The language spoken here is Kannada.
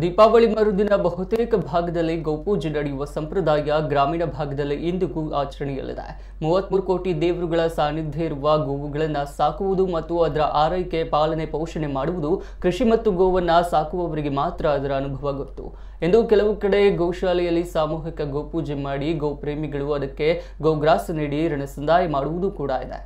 ದೀಪಾವಳಿ ಮರುದಿನ ಬಹುತೇಕ ಭಾಗದಲ್ಲಿ ಗೋಪೂಜೆ ನಡೆಯುವ ಸಂಪ್ರದಾಯ ಗ್ರಾಮೀಣ ಭಾಗದಲ್ಲಿ ಇಂದಿಗೂ ಆಚರಣೆಯಲ್ಲಿದೆ 33 ಕೋಟಿ ದೇವರುಗಳ ಸಾನ್ನಿಧ್ಯ ಇರುವ ಗೋವುಗಳನ್ನು ಸಾಕುವುದು ಮತ್ತು ಅದರ ಆರೈಕೆ ಪಾಲನೆ ಪೋಷಣೆ ಮಾಡುವುದು ಕೃಷಿ ಮತ್ತು ಗೋವನ್ನು ಸಾಕುವವರಿಗೆ ಮಾತ್ರ ಅದರ ಅನುಭವ ಗೊತ್ತು ಎಂದು ಕೆಲವು ಕಡೆ ಗೋಶಾಲೆಯಲ್ಲಿ ಸಾಮೂಹಿಕ ಗೋಪೂಜೆ ಮಾಡಿ ಗೋಪ್ರೇಮಿಗಳು ಅದಕ್ಕೆ ಗೋಗ್ರಾಸ ನೀಡಿ ಋಣ ಸಂದಾಯ ಮಾಡುವುದು ಕೂಡ ಇದೆ।